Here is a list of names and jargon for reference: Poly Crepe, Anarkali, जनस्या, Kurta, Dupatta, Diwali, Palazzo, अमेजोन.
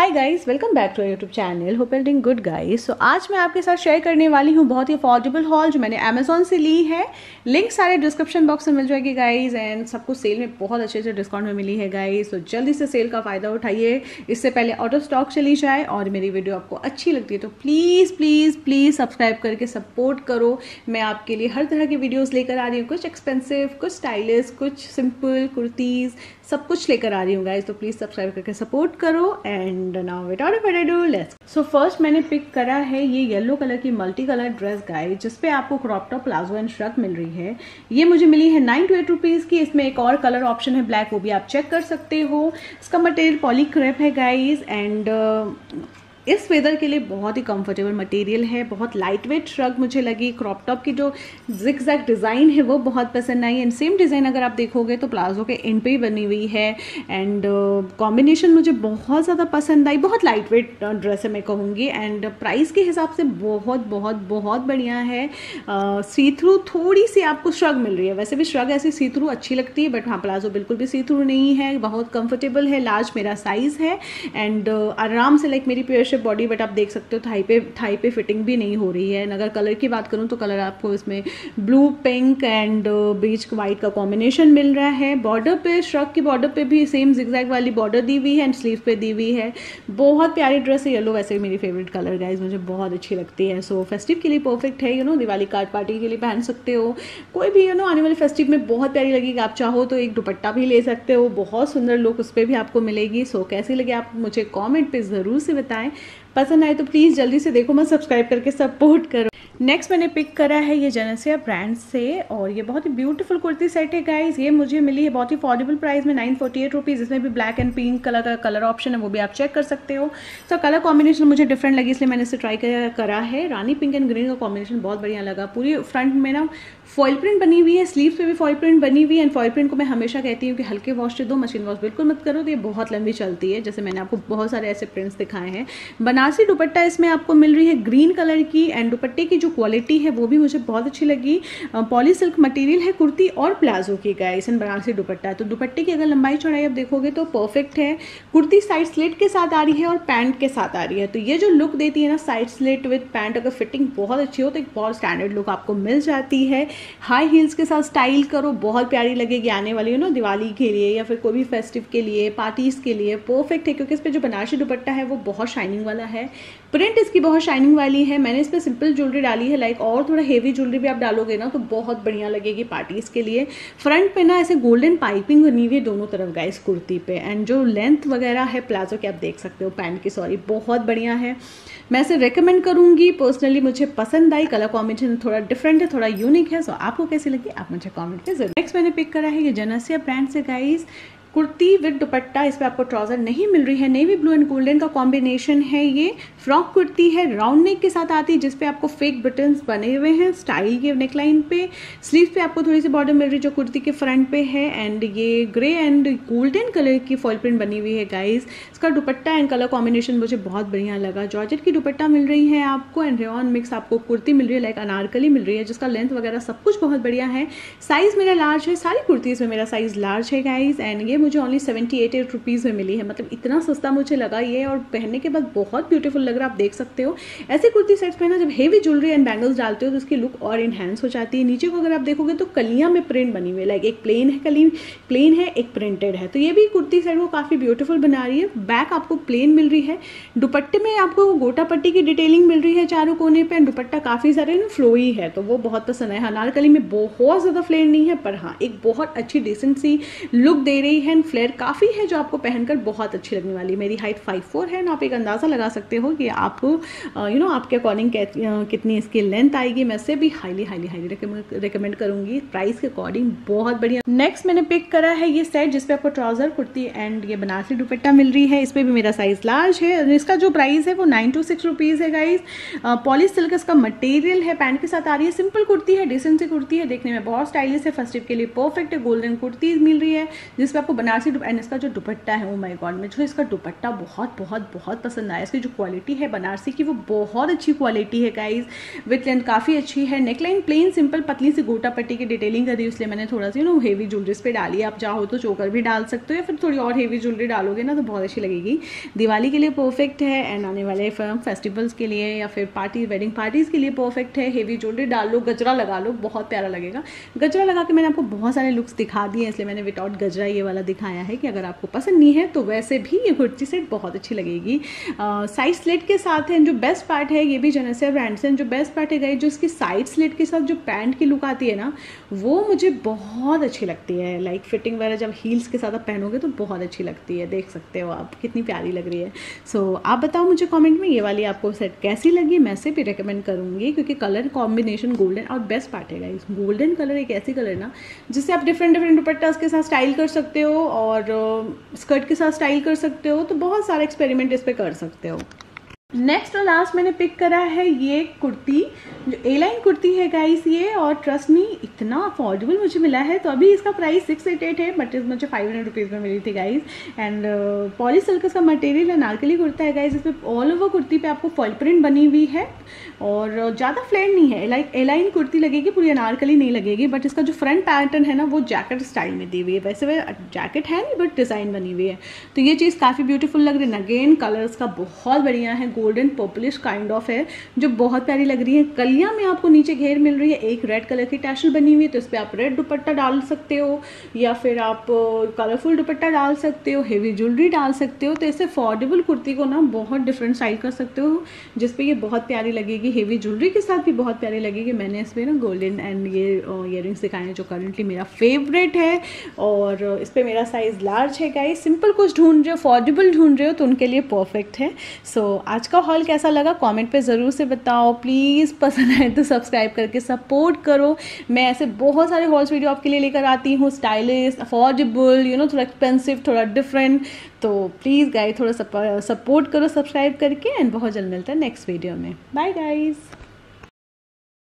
Hi guys, welcome back to YouTube channel, hope you doing good guys. So आज मैं आपके साथ share करने वाली हूँ बहुत ही अफोर्डेबल हॉल जो मैंने अमेजोन से ली है। लिंक सारे डिस्क्रिप्शन बॉक्स में मिल जाएगी गाइस, एंड सबको सेल में बहुत अच्छे अच्छे डिस्काउंट में मिली है गाइस। सो जल्दी से सेल का फ़ायदा उठाइए, इससे पहले आउट ऑफ स्टॉक चली जाए। और मेरी वीडियो आपको अच्छी लगती है तो प्लीज़ प्लीज़ प्लीज़ सब्सक्राइब करके सपोर्ट करो। मैं आपके लिए हर तरह की वीडियोज़ लेकर आ रही हूँ, कुछ एक्सपेंसिव, कुछ स्टाइलिश, कुछ सिंपल कुर्तीज़, सब कुछ लेकर आ रही हूँ गाइस। तो प्लीज़ सब्सक्राइब करके सपोर्ट करो। And Now without further ado, let's go. So first मैंने पिक करा है ये येलो कलर की मल्टी कलर ड्रेस गाइस, जिसपे आपको crop top, palazzo and shrug मिल रही है। ये मुझे मिली है 928 रुपीज़ की। इसमें एक और कलर ऑप्शन है ब्लैक, वो भी आप चेक कर सकते हो। इसका मटेरियल पॉली क्रेप है गाइस, एंड इस वेदर के लिए बहुत ही कंफर्टेबल मटेरियल है। बहुत लाइट वेट श्रग मुझे लगी। क्रॉप टॉप की जो जिगजैग डिज़ाइन है वो बहुत पसंद आई, एंड सेम डिज़ाइन अगर आप देखोगे तो प्लाजो के एंड पे ही बनी हुई है। एंड कॉम्बिनेशन मुझे बहुत ज़्यादा पसंद आई। बहुत लाइट वेट ड्रेस है मैं कहूँगी, एंड प्राइस के हिसाब से बहुत बहुत बहुत बढ़िया है। सी थ्रू थोड़ी सी आपको श्रग मिल रही है, वैसे भी श्रग ऐसी सी थ्रू अच्छी लगती है, बट हाँ प्लाजो बिल्कुल भी सी थ्रू नहीं है। बहुत कंफर्टेबल है, लार्ज मेरा साइज़ है, एंड आराम से लाइक मेरी पेयर बॉडी, बट आप देख सकते हो थाई पे फिटिंग भी नहीं हो रही है। अगर कलर की बात करूं तो कलर आपको इसमें ब्लू, पिंक एंड बीच वाइट का कॉम्बिनेशन मिल रहा है। बॉर्डर पे, श्रग की बॉर्डर पे भी सेम जिगजैग वाली बॉर्डर दी हुई है, एंड स्लीव पे दी हुई है। बहुत प्यारी ड्रेस है। येलो वैसे भी मेरी फेवरेट कलर गाइज, मुझे बहुत अच्छी लगती है। सो फेस्टिव के लिए परफेक्ट है, you know, Diwali card party के लिए पहन सकते हो। कोई भी यू नो आने वाले फेस्टिव में बहुत प्यारी लगेगी। आप चाहो तो एक दुपट्टा भी ले सकते हो, बहुत सुंदर लुक उस पर भी आपको मिलेगी। सो कैसी लगी आप मुझे कॉमेंट पे ज़रूर से बताएं। पसंद आए तो प्लीज़ जल्दी से देखो, मैं सब्सक्राइब करके सपोर्ट करो। नेक्स्ट मैंने पिक करा है ये जनस्या ब्रांड से, और ये बहुत ही ब्यूटीफुल कुर्ती सेट है गाइस। ये मुझे मिली है बहुत ही अफोर्डेबल प्राइस में 948 रुपीज़। इसमें भी ब्लैक एंड पिंक कलर का कलर ऑप्शन है, वो भी आप चेक कर सकते हो। सो कलर कॉम्बिनेशन मुझे डिफरेंट लगी, इसलिए मैंने इसे ट्राई करा है। रानी पिंक एंड ग्रीन का कॉम्बिनेशन बहुत बढ़िया लगा। पूरी फ्रंट में ना फॉइल प्रिंट बनी हुई है, स्लीव्स पे भी फॉइल प्रिंट बनी हुई है। एंड फॉइल प्रिंट को मैं हमेशा कहती हूँ कि हल्के वॉश से दो, मशीन वॉश बिल्कुल मत करो, तो ये बहुत लंबी चलती है। जैसे मैंने आपको बहुत सारे ऐसे प्रिंट्स दिखाए हैं। बनारसी दुपट्टा इसमें आपको मिल रही है ग्रीन कलर की, एंड दुपट्टे की जो क्वालिटी है वो भी मुझे बहुत अच्छी लगी। पॉली सिल्क मटेरियल है कुर्ती और प्लाजो की गाइस, एंड बनारसी दुपट्टा। तो दुपट्टे की अगर लंबाई चौड़ाई आप देखोगे तो परफेक्ट है। कुर्ती साइड स्लिट के साथ आ रही है और पैंट के साथ आ रही है, तो ये जो लुक देती है ना, साइड स्लिट विद पैंट, अगर फिटिंग बहुत अच्छी हो तो एक बहुत स्टैंडर्ड लुक आपको मिल जाती है। हाई हील्स के साथ स्टाइल करो, बहुत प्यारी लगेगी आने वाली यू नो दिवाली के लिए, या फिर कोई भी फेस्टिव के लिए, पार्टीज़ के लिए परफेक्ट है। क्योंकि इस पर जो बनारसी दुपट्टा है वो बहुत शाइनिंग वाला है, प्रिंट इसकी बहुत शाइनिंग वाली है। मैंने इस पर सिंपल ज्वेलरी डाली है लाइक, और थोड़ा हेवी ज्वेलरी भी आप डालोगे ना तो बहुत बढ़िया लगेगी पार्टीज़ के लिए। फ्रंट पे ना ऐसे गोल्डन पाइपिंग बनी हुई है दोनों तरफ गाइस कुर्ती पे, एंड जो लेंथ वगैरह है प्लाजो के आप देख सकते हो, पैंट की सॉरी, बहुत बढ़िया है। मैं इसे रेकमेंड करूँगी, पर्सनली मुझे पसंद आई। कलर कॉम्बिनेशन थोड़ा डिफरेंट है, थोड़ा यूनिक है। सो आपको कैसी लगी आप मुझे कॉमेंट पे जरूर। नेक्स्ट मैंने पिक करा है ये जनस्या ब्रांड से गाइस, कुर्ती विद दुपट्टा। इस पर आपको ट्राउज़र नहीं मिल रही है। नेवी ब्लू एंड गोल्डन का कॉम्बिनेशन है। ये फ्रॉक कुर्ती है, राउंड नेक के साथ आती है, जिसपे आपको फेक बटन्स बने हुए हैं स्टाइल के नेकलाइन पे। स्लीव्स पे आपको थोड़ी सी बॉर्डर मिल रही है जो कुर्ती के फ्रंट पे है, एंड ये ग्रे एंड गोल्डन कलर की फॉल प्रिंट बनी हुई है गाइज। इसका दुपट्टा एंड कलर कॉम्बिनेशन मुझे बहुत बढ़िया लगा। जॉर्जेट की दुपट्टा मिल रही है आपको, एंड रेयॉन मिक्स आपको कुर्ती मिल रही है लाइक अनारकली मिल रही है, जिसका लेंथ वगैरह सब कुछ बहुत बढ़िया है। साइज़ मेरा लार्ज है, सारी कुर्तीज़ में मेरा साइज़ लार्ज है गाइज, एंड ये मुझे ओनली 788 रुपीज़ में मिली है। मतलब इतना सस्ता मुझे लगा ये, और पहनने के बाद बहुत ब्यूटीफुल लग रहा है। आप देख सकते हो ऐसे कुर्ती सेट्स में ना जब हेवी ज्वेलरी एंड बैंगल्स डालते हो तो उसकी लुक और इनहेंस हो जाती है। नीचे को अगर आप देखोगे तो कलियां में प्रिंट बनी हुई है लाइक, एक प्लेन है, प्लेन है, एक प्रिंटेड है, तो ये भी कुर्ती सेट को काफ़ी ब्यूटीफुल बना रही है। बैक आपको प्लेन मिल रही है, दुपट्टे में आपको गोटा पट्टी की डिटेलिंग मिल रही है चारों कोने पर, एंड दुपट्टा काफ़ी सारे फ्लोई है, तो वो बहुत पसंद है। अनारकली में बहुत ज़्यादा फ्लेयर नहीं है, पर हाँ एक बहुत अच्छी डिसेंट सी लुक दे रही है, एंड फ्लेयर काफ़ी है जो आपको पहनकर बहुत अच्छी लगने वाली है। मेरी हाइट 5'4" है, ना आप एक अंदाज़ा लगा सकते हो कि आपको यू नो आपके अकॉर्डिंग कितनी इसकी लेंथ आएगी। मैं से भी हाईली रिकमेंड करूँगी, प्राइस के अकॉर्डिंग बहुत बढ़िया। नेक्स्ट मैंने पिक करा है ये सेट, जिसपे आपको ट्राउज़र कुर्ती एंड ये बनारसी दुपट्टा मिल रही है। इस पर भी मेरा साइज़ लार्ज है। इसका जो प्राइस है वो 926 रुपीज़ है गाइज। पॉली सिल्क इसका मटेरियल है, पैंट के साथ आ रही है। सिंपल कुर्ती है, डिसेंट सी कुर्ती है, देखने में बहुत स्टाइलिश है, फेस्टिव के लिए परफेक्ट है। गोल्डन कुर्ती मिल रही है जिसपे आपको बनारसी एंड इसका जो दुपट्टा है, ओ माय गॉड, मुझे इसका दुपट्टा बहुत बहुत बहुत पसंद आया। इसकी जो क्वालिटी है बनारसी की वो बहुत अच्छी क्वालिटी है गाइज, विथ लेंथ काफ़ी अच्छी है। नेकलाइन प्लेन सिंपल पतली सी गोटा पट्टी की डिटेलिंग करी, इसलिए मैंने थोड़ा सा हेवी ज्वेलरीज पे डाली। आप चाहो तो चोकर भी डाल सकते हो या फिर थोड़ी और हेवी ज्वेलरी डालोगे ना तो बहुत अच्छी लगेगी। दिवाली के लिए परफेक्ट है एंड आने वाले फेस्टिवल्स के लिए या फिर पार्टी वेडिंग पार्टीज़ के लिए परफेक्ट है। हेवी ज्वेलरी डाल लो, गजरा लगा लो, बहुत प्यारा लगेगा। गजरा लगा के मैंने आपको बहुत सारे लुक्स दिखा दिए, इसलिए मैंने विदाउट गजरा ये वाला दिखाया है कि अगर आपको पसंद नहीं है तो वैसे भी ये कुर्ती सेट बहुत अच्छी लगेगी। साइड स्लिट के साथ है, जो बेस्ट पार्ट है ये भी जनस्या ब्रांड से, जो बेस्ट पार्ट है गई जो इसकी साइड स्लिट के साथ जो पैंट की लुक आती है ना वो मुझे बहुत अच्छी लगती है। लाइक फिटिंग वगैरह जब हील्स के साथ आप पहनोगे तो बहुत अच्छी लगती है, देख सकते हो आप कितनी प्यारी लग रही है। सो आप बताओ मुझे कमेंट में ये वाली आपको सेट कैसी लगी। मैं से भी रेकमेंड करूँगी क्योंकि कलर कॉम्बिनेशन गोल्डन और बेस्ट पार्ट है गाइस, गोल्डन कलर एक ऐसी कलर ना जिससे आप डिफरेंट डिफरेंट दुपट्टा के साथ स्टाइल कर सकते हो और स्कर्ट के साथ स्टाइल कर सकते हो, तो बहुत सारे एक्सपेरिमेंट इस पर कर सकते हो। नेक्स्ट और लास्ट मैंने पिक करा है ये कुर्ती, जो ए लाइन कुर्ती है गाइस ये, और ट्रस्ट मी इतना अफोर्डेबल मुझे मिला है। तो अभी इसका प्राइस 688 है बट मुझे 500 रुपीज़ में मिली थी गाइस। एंड पॉली सिल्क का मटेरियल अनारकली कुर्ता है गाइस, इसमें ऑल ओवर कुर्ती पे आपको फॉल प्रिंट बनी हुई है और ज़्यादा फ्लेयर नहीं है। लाइक ए लाइन कुर्ती लगेगी, पूरी अनारकली नहीं लगेगी। बट इसका जो फ्रंट पैटर्न है ना वो जैकेट स्टाइल में दी हुई है, वैसे वह जैकेट है नहीं बट डिज़ाइन बनी हुई है, तो ये चीज़ काफ़ी ब्यूटीफुल लग रही है। अगेन कलर्स का बहुत बढ़िया है, गोल्डन पर्पलिश काइंड ऑफ है जो बहुत प्यारी लग रही है। कलियां में आपको नीचे घेर मिल रही है, एक रेड कलर की टैसल बनी हुई है, तो इस पर आप रेड दुपट्टा डाल सकते हो या फिर आप कलरफुल दुपट्टा डाल सकते हो, हेवी ज्वेलरी डाल सकते हो। तो ऐसे अफोर्डेबल कुर्ती को ना बहुत डिफरेंट स्टाइल कर सकते हो जिसपे ये बहुत प्यारी लगेगी, हेवी ज्वेलरी के साथ भी बहुत प्यारी लगेगी। मैंने इसमें ना गोल्डन एंड ये इयर रिंग्स दिखाए हैं जो करंटली मेरा फेवरेट है और इस पर मेरा साइज लार्ज है गाइस। सिंपल कुछ ढूंढ रहे हो, अफोर्डेबल ढूंढ रहे हो तो उनके लिए परफेक्ट है। सो आज का हॉल कैसा लगा कमेंट पे ज़रूर से बताओ प्लीज़, पसंद आए तो सब्सक्राइब करके सपोर्ट करो। मैं ऐसे बहुत सारे हॉल्स वीडियो आपके लिए लेकर आती हूँ, स्टाइलिश, अफोर्डेबल, यू नो, थोड़ा एक्सपेंसिव, थोड़ा डिफरेंट। तो प्लीज़ गाइस थोड़ा सपोर्ट करो सब्सक्राइब करके एंड बहुत जल्द मिलता है नेक्स्ट वीडियो में। Bye guys.